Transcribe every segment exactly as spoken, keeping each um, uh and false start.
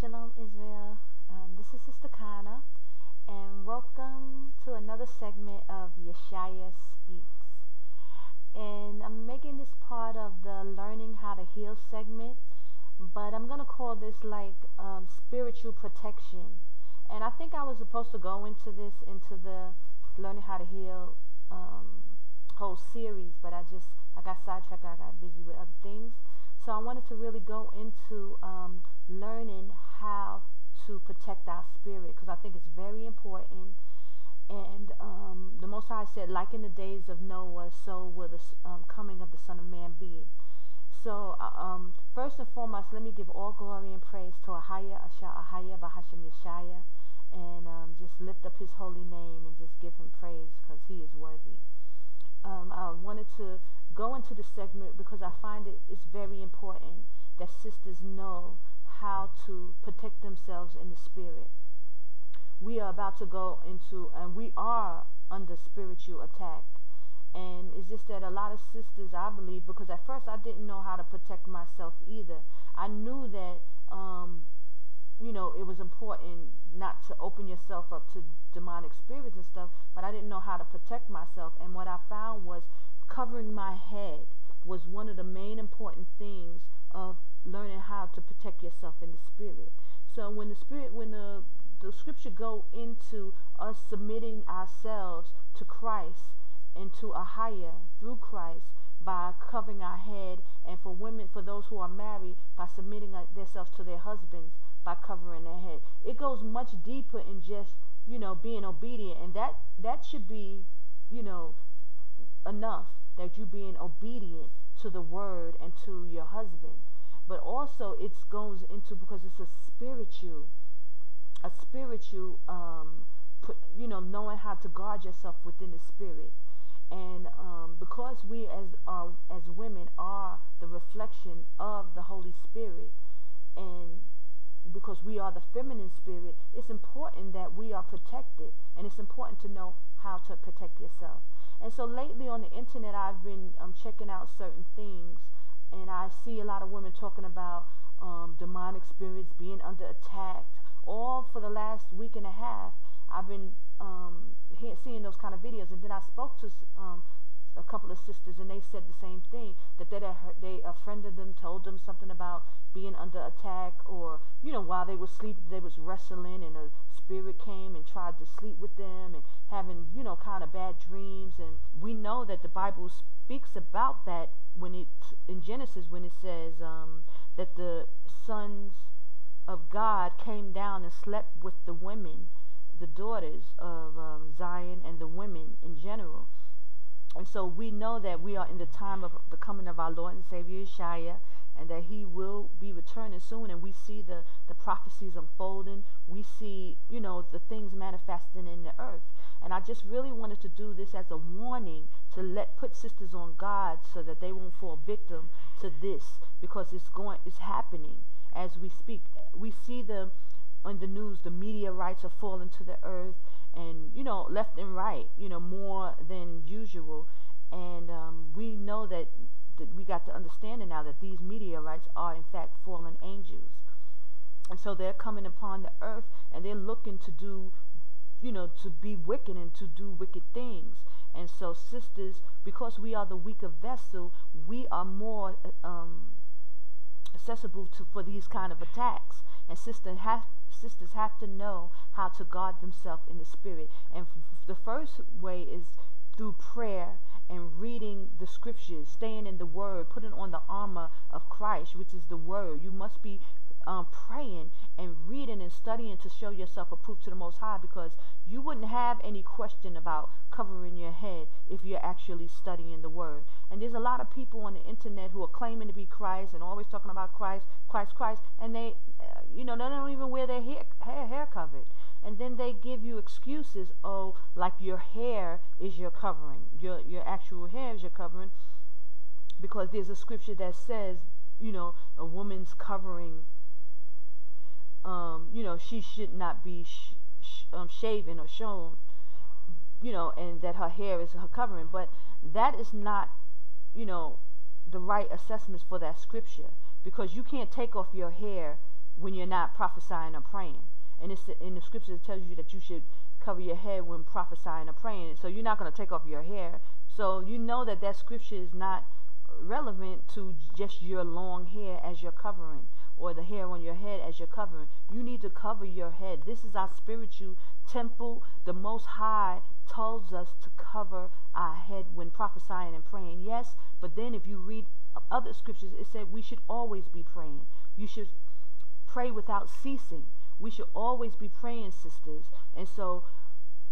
Shalom Israel, um, this is Sister Kana, and welcome to another segment of Yashayah Speaks. And I'm making this part of the Learning How to Heal segment, but I'm going to call this like um, spiritual protection. And I think I was supposed to go into this, into the Learning How to Heal um, whole series, but I just, I got sidetracked, I got busy with other things. So I wanted to really go into um, learning how to protect our spirit, because I think it's very important. And um, the Most High said, like in the days of Noah, so will the um, coming of the Son of Man be. So um, first and foremost, let me give all glory and praise to AHAYAH ASHER AHAYAH BaHaShem Yashayah, and um, just lift up his holy name and just give him praise, because he is worthy. Um, I wanted to go into the segment because I find it is very important that sisters know how to protect themselves in the spirit. We are about to go into, and we are under spiritual attack. And it's just that a lot of sisters, I believe, because at first I didn't know how to protect myself either. I knew that, um, you know, it was important not to open yourself up to demonic spirits and stuff, but I didn't know how to protect myself. And what I found was covering my head was one of the main important things of learning how to protect yourself in the spirit. So when the spirit, when the, the scripture go into us submitting ourselves to Christ and to AHAYAH through Christ by covering our head, and for women, for those who are married, by submitting themselves to their husbands by covering their head, it goes much deeper in just, you know, being obedient. And that that should be, you know, enough that you being obedient to the word and to your husband. But also it goes into, because it's a spiritual, a spiritual, um, you know, knowing how to guard yourself within the spirit. And um, because we as uh, as women are the reflection of the Holy Spirit, and because we are the feminine spirit, it's important that we are protected, and it's important to know how to protect yourself. And so lately on the internet, I've been um, checking out certain things, and I see a lot of women talking about um, demonic spirits being under attack. All for the last week and a half, I've been um, hearing, seeing those kind of videos. And then I spoke to um, a couple of sisters, and they said the same thing, that they, they a friend of them told them something about being under attack, or, you know, while they were sleeping, they was wrestling, and a spirit came and tried to sleep with them, and having, you know, kind of bad dreams. And we know that the Bible speaks about that when it, in Genesis, when it says um, that the sons of God came down and slept with the women, the daughters of um, Zion, and the women in general. And so we know that we are in the time of the coming of our Lord and Savior Yeshayah, and that he will be returning soon. And we see the, the prophecies unfolding. We see, you know, the things manifesting in the earth. And I just really wanted to do this as a warning to let put sisters on guard so that they won't fall victim to this, because it's going, it's happening as we speak. We see the, on the news, the meteorites are falling to the earth, and, you know, left and right, you know, more than usual. And um, we know that th we got the understanding now that these meteorites are in fact fallen angels, and so they're coming upon the earth, and they're looking to do, you know, to be wicked and to do wicked things. And so, sisters, because we are the weaker vessel, we are more um, accessible to for these kind of attacks. And sisters have sisters have to know how to guard themselves in the spirit. And f the first way is through prayer and reading the scriptures, staying in the word, putting on the armor of Christ, which is the word. You must be um, praying and reading and studying to show yourself approved to the Most High, because you wouldn't have any question about covering your head if you're actually studying the word. And there's a lot of people on the internet who are claiming to be Christ and always talking about Christ, Christ, Christ, and they, uh, you know, they don't even wear their hair, hair, hair covered. And then they give you excuses, oh, like your hair is your covering, your, your actual hair is your covering, because there's a scripture that says, you know, a woman's covering, um, you know, she should not be sh sh um, shaven or shown, you know, and that her hair is her covering. But that is not, you know, the right assessments for that scripture, because you can't take off your hair when you're not prophesying or praying. And it's in the scripture that tells you that you should cover your head when prophesying or praying. So you're not going to take off your hair. So you know that that scripture is not relevant to just your long hair as your covering, or the hair on your head as your covering. You need to cover your head. This is our spiritual temple. The Most High tells us to cover our head when prophesying and praying. Yes, but then if you read other scriptures, it said we should always be praying. You should pray without ceasing. We should always be praying, sisters. And so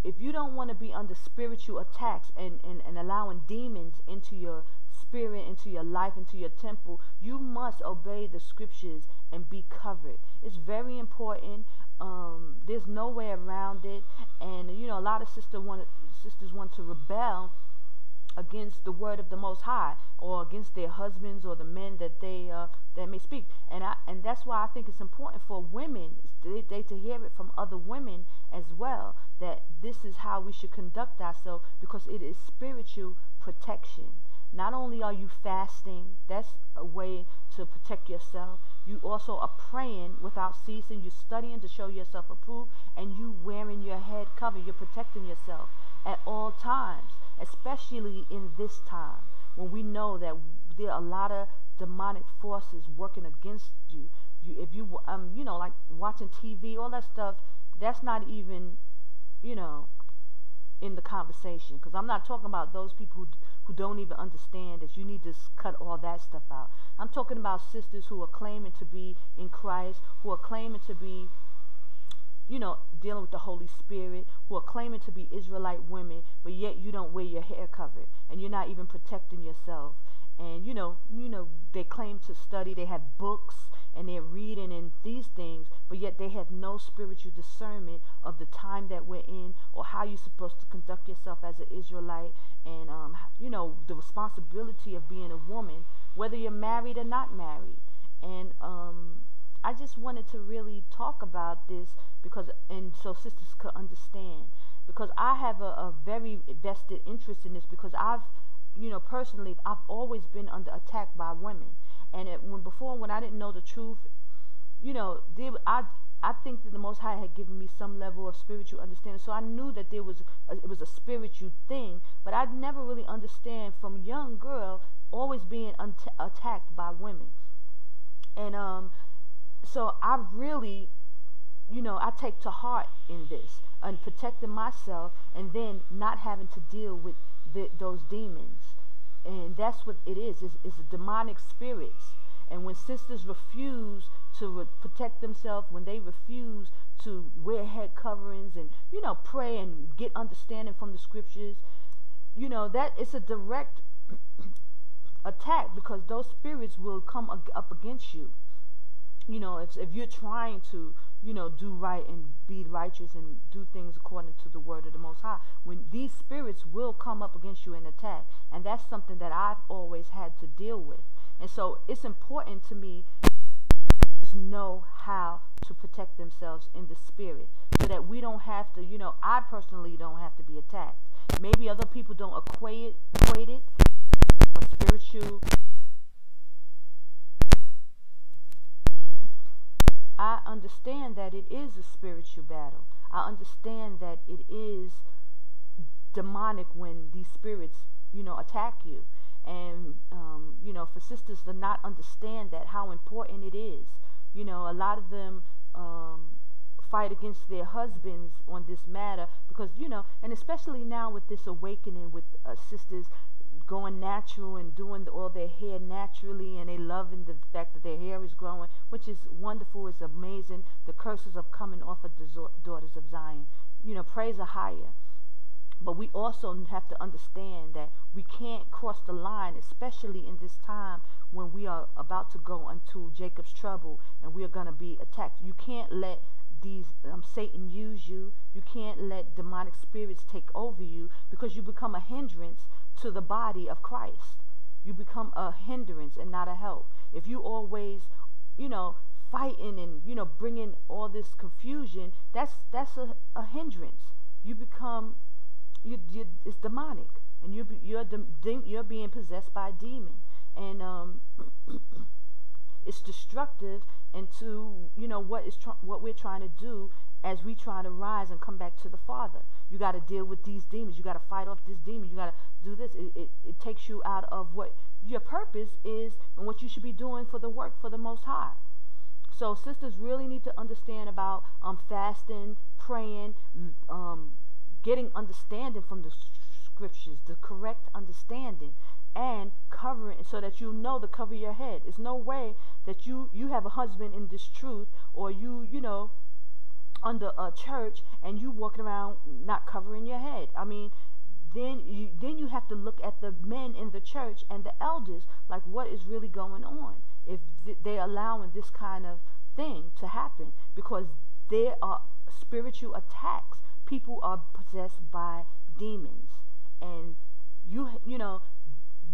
if you don't want to be under spiritual attacks and, and, and allowing demons into your spirit, into your life, into your temple, you must obey the scriptures and be covered. It's very important. Um, there's no way around it. And, you know, a lot of sister want, sisters want to rebel against the word of the Most High, or against their husbands or the men that they uh, that may speak. And I and that's why I think it's important for women they, they to hear it from other women as well, that this is how we should conduct ourselves, because it is spiritual protection. Not only are you fasting, that's a way to protect yourself, you also are praying without ceasing, you're studying to show yourself approved, and you wearing your head cover. You're protecting yourself at all times, especially in this time when we know that there are a lot of demonic forces working against you. You if you, um, you know, like watching T V, all that stuff, that's not even, you know, in the conversation, because I'm not talking about those people who, who don't even understand that you need to cut all that stuff out. I'm talking about sisters who are claiming to be in Christ, who are claiming to be, you know, dealing with the Holy Spirit, who are claiming to be Israelite women, but yet you don't wear your hair covered, and you're not even protecting yourself. And you know, you know, they claim to study, they have books, and they're reading and these things, but yet they have no spiritual discernment of the time that we're in, or how you're supposed to conduct yourself as an Israelite, and um, you know, the responsibility of being a woman, whether you're married or not married. And um, I just wanted to really talk about this, because and so sisters could understand, because I have a, a very vested interest in this, because I've, you know, personally, I've always been under attack by women. And it, when before, when I didn't know the truth, you know, they, I I think that the Most High had given me some level of spiritual understanding. So I knew that there was a, it was a spiritual thing, but I'd never really understand from a young girl always being attacked by women. And um, so I really, you know, I take to heart in this and protecting myself, and then not having to deal with the, those demons. And that's what it is. It's, it's demonic spirits. And when sisters refuse to re protect themselves, when they refuse to wear head coverings and, you know, pray and get understanding from the scriptures, you know, that it's a direct attack, because those spirits will come ag up against you. You know, if, if you're trying to, you know, do right and be righteous and do things according to the word of the Most High, when these spirits will come up against you and attack. And that's something that I've always had to deal with. And so it's important to me to know how to protect themselves in the spirit, so that we don't have to, you know, I personally don't have to be attacked. Maybe other people don't equate it, equate it or spiritual. I understand that it is a spiritual battle. I understand that it is demonic when these spirits, you know, attack you. And, um, you know, for sisters to not understand that, how important it is. You know, a lot of them um, fight against their husbands on this matter, because, you know, and especially now with this awakening, with uh, sisters going natural and doing all their hair naturally, and they loving the fact that their hair is growing, which is wonderful, it's amazing. The curses of coming off of the daughters of Zion. You know, praise AHAYAH. But we also have to understand that we can't cross the line, especially in this time when we are about to go into Jacob's trouble and we are going to be attacked. You can't let these um, Satan use you. You can't let demonic spirits take over you, because you become a hindrance to the body of Christ. You become a hindrance and not a help. If you always, you know, fighting and, you know, bringing all this confusion, that's that's a, a hindrance. You become, you, you it's demonic, and you you're de de you're being possessed by a demon. And um, it's destructive and to, you know, what is tr what we're trying to do as we try to rise and come back to the Father. You got to deal with these demons. You got to fight off this demon. You got to do this. It, it, it takes you out of what your purpose is and what you should be doing for the work for the Most High. So sisters really need to understand about um, fasting, praying, um, getting understanding from the scriptures, the correct understanding, and covering so that you know to cover your head. It's no way that you, you have a husband in this truth, or you, you know, under a church, and you walking around not covering your head. I mean, then you, then you have to look at the men in the church and the elders, like what is really going on if th they're allowing this kind of thing to happen, because there are spiritual attacks. People are possessed by demons, and you you know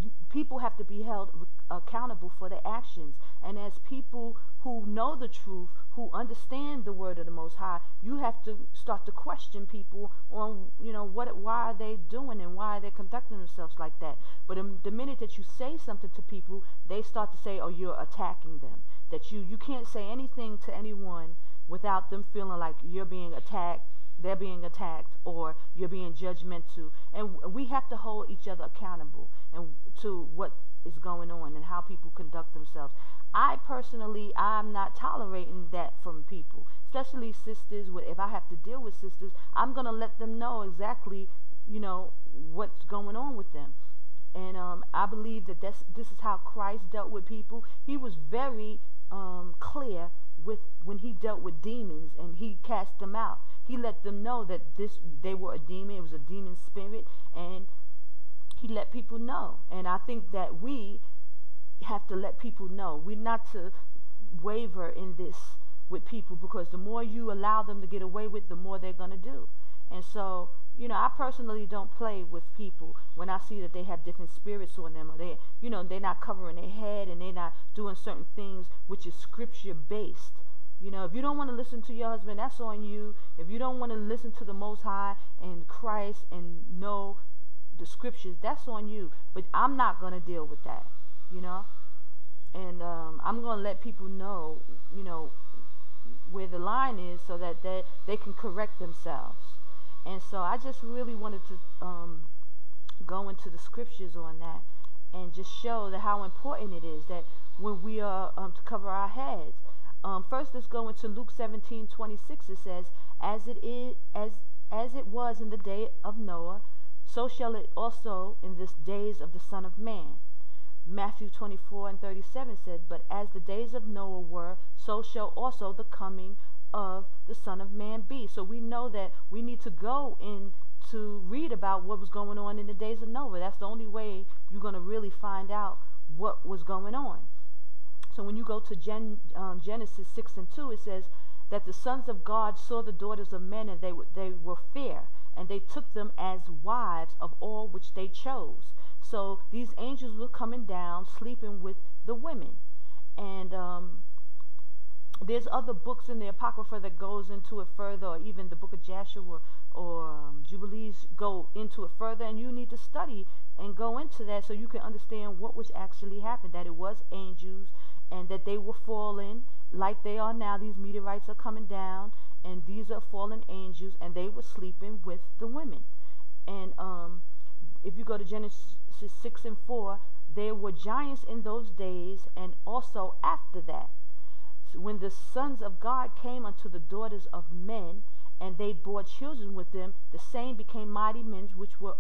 you, people have to be held accountable for their actions. And as people who know the truth, who understand the word of the Most High, you have to start to question people on, you know, what, why are they doing and why are they conducting themselves like that. But um, the minute that you say something to people, they start to say, oh, you're attacking them. That you, you can't say anything to anyone without them feeling like you're being attacked, they're being attacked, or you're being judgmental. And we have to hold each other accountable and to what is going on and how people conduct themselves. I personally, I'm not tolerating that from people, especially sisters. If I have to deal with sisters, I'm going to let them know exactly, you know, what's going on with them. And um, I believe that that's, this is how Christ dealt with people. He was very um, clear with when he dealt with demons, and he cast them out. He let them know that this, they were a demon, it was a demon spirit, and he let people know. And I think that we have to let people know. We're not to waver in this with people, because the more you allow them to get away with, the more they're going to do. And so, you know, I personally don't play with people when I see that they have different spirits on them, or they, you know, they're not covering their head and they're not doing certain things which is scripture based. You know, if you don't want to listen to your husband, that's on you. If you don't want to listen to the Most High and Christ and know the scriptures, that's on you. But I'm not going to deal with that. You know, and um, I'm going to let people know, you know, where the line is, so that they, they can correct themselves. And so I just really wanted to um, go into the scriptures on that and just show that how important it is that when we are um, to cover our heads. Um, first, let's go into Luke seventeen twenty-six. It says, "As it is, as as it was in the day of Noah, so shall it also in this days of the Son of Man." Matthew twenty-four and thirty-seven said, "But as the days of Noah were, so shall also the coming of the Son of Man be." So we know that we need to go in to read about what was going on in the days of Noah. That's the only way you're going to really find out what was going on. So when you go to Gen, um, Genesis six and two, it says that the sons of God saw the daughters of men, and they, they were fair, and they took them as wives of all which they chose. So these angels were coming down, sleeping with the women. And um, there's other books in the Apocrypha that goes into it further, or even the book of Joshua or um, Jubilees go into it further. And you need to study and go into that so you can understand what was actually happened, that it was angels and that they were fallen like they are now. These meteorites are coming down, and these are fallen angels, and they were sleeping with the women. And um, if you go to Genesis six and four, there were giants in those days, and also after that, when the sons of God came unto the daughters of men, and they bore children with them, the same became mighty men which were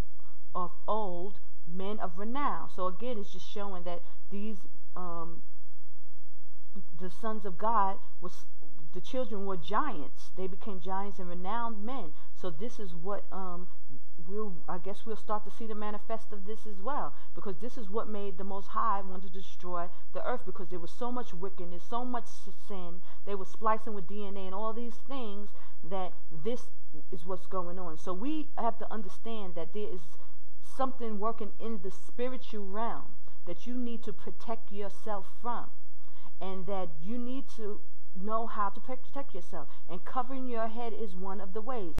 of old, men of renown. So again, it's just showing that these um, the sons of God, was the children were giants. They became giants and renowned men. So this is what um We'll, I guess we'll start to see the manifest of this as well, because this is what made the Most High want to destroy the earth, because there was so much wickedness, so much sin. They were splicing with D N A and all these things, that this is what's going on. So we have to understand that there is something working in the spiritual realm that you need to protect yourself from, and that you need to know how to protect yourself. And covering your head is one of the ways.